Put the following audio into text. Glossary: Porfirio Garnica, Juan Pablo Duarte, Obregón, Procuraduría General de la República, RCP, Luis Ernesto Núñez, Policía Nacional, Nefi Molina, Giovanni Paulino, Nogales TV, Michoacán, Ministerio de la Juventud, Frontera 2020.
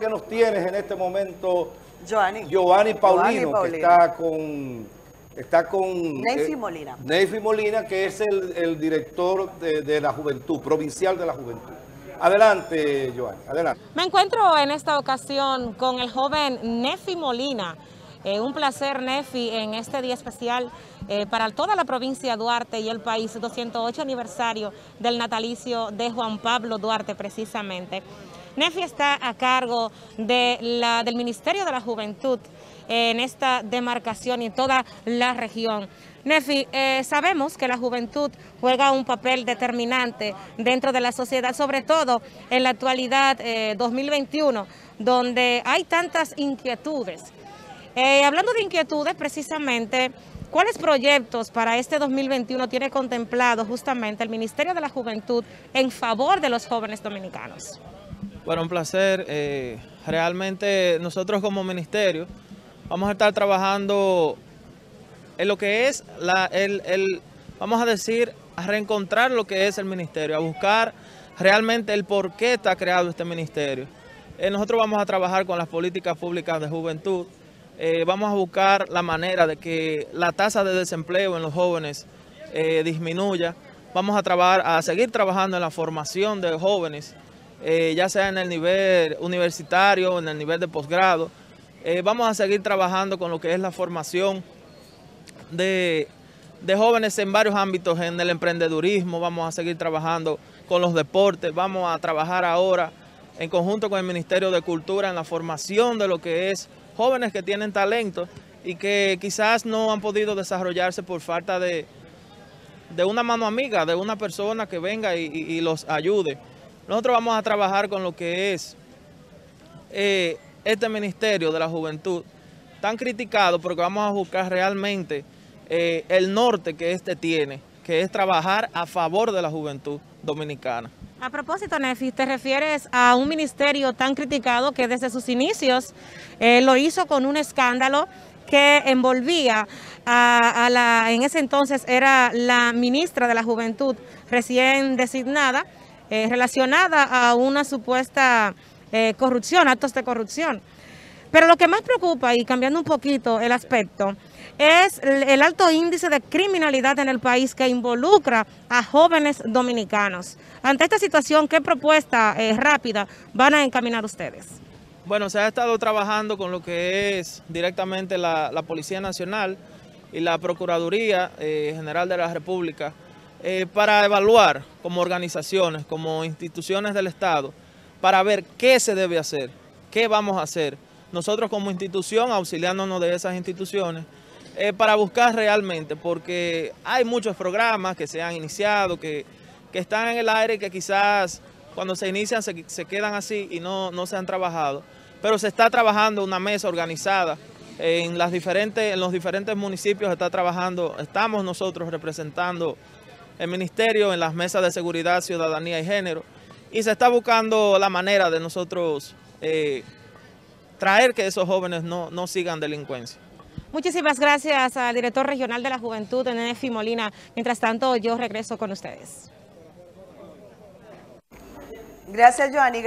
¿Qué nos tienes en este momento, Giovanni Paulino, que está con Nefi Molina? Nefi Molina, que es el director de la Juventud, provincial de la Juventud. Adelante, Giovanni, adelante. Me encuentro en esta ocasión con el joven Nefi Molina. Un placer, Nefi, en este día especial para toda la provincia de Duarte y el país, 208 aniversario del natalicio de Juan Pablo Duarte, precisamente. Nefi está a cargo de del Ministerio de la Juventud en esta demarcación y en toda la región. Nefi, sabemos que la juventud juega un papel determinante dentro de la sociedad, sobre todo en la actualidad 2021, donde hay tantas inquietudes. Hablando de inquietudes, precisamente, ¿cuáles proyectos para este 2021 tiene contemplado justamente el Ministerio de la Juventud en favor de los jóvenes dominicanos? Bueno, un placer. Realmente nosotros como ministerio vamos a estar trabajando en lo que es, vamos a decir, a reencontrar lo que es el ministerio, a buscar realmente el por qué está creado este ministerio. Nosotros vamos a trabajar con las políticas públicas de juventud, vamos a buscar la manera de que la tasa de desempleo en los jóvenes disminuya, vamos a seguir trabajando en la formación de jóvenes, ya sea en el nivel universitario, en el nivel de posgrado. Vamos a seguir trabajando con lo que es la formación de jóvenes en varios ámbitos, en el emprendedurismo, vamos a seguir trabajando con los deportes, vamos a trabajar ahora en conjunto con el Ministerio de Cultura en la formación de lo que es jóvenes que tienen talento y que quizás no han podido desarrollarse por falta de una mano amiga, de una persona que venga y los ayude. Nosotros vamos a trabajar con lo que es este Ministerio de la Juventud, tan criticado, porque vamos a buscar realmente el norte que este tiene, que es trabajar a favor de la juventud dominicana. A propósito, Nefi, te refieres a un ministerio tan criticado que desde sus inicios lo hizo con un escándalo que envolvía en ese entonces era la ministra de la Juventud recién designada, relacionada a una supuesta corrupción, actos de corrupción. Pero lo que más preocupa, y cambiando un poquito el aspecto, es el alto índice de criminalidad en el país que involucra a jóvenes dominicanos. Ante esta situación, ¿qué propuesta rápida van a encaminar ustedes? Bueno, se ha estado trabajando con lo que es directamente la Policía Nacional y la Procuraduría General de la República, para evaluar como organizaciones, como instituciones del Estado, para ver qué se debe hacer, qué vamos a hacer. Nosotros como institución, auxiliándonos de esas instituciones, para buscar realmente, porque hay muchos programas que se han iniciado, que están en el aire y que quizás cuando se inician se quedan así y no se han trabajado. Pero se está trabajando una mesa organizada en los diferentes municipios, estamos nosotros representando el ministerio en las mesas de seguridad, ciudadanía y género, y se está buscando la manera de nosotros traer que esos jóvenes no sigan delincuencia. Muchísimas gracias al director regional de la Juventud, Nefi Molina. Mientras tanto, yo regreso con ustedes. Gracias, Giovanni.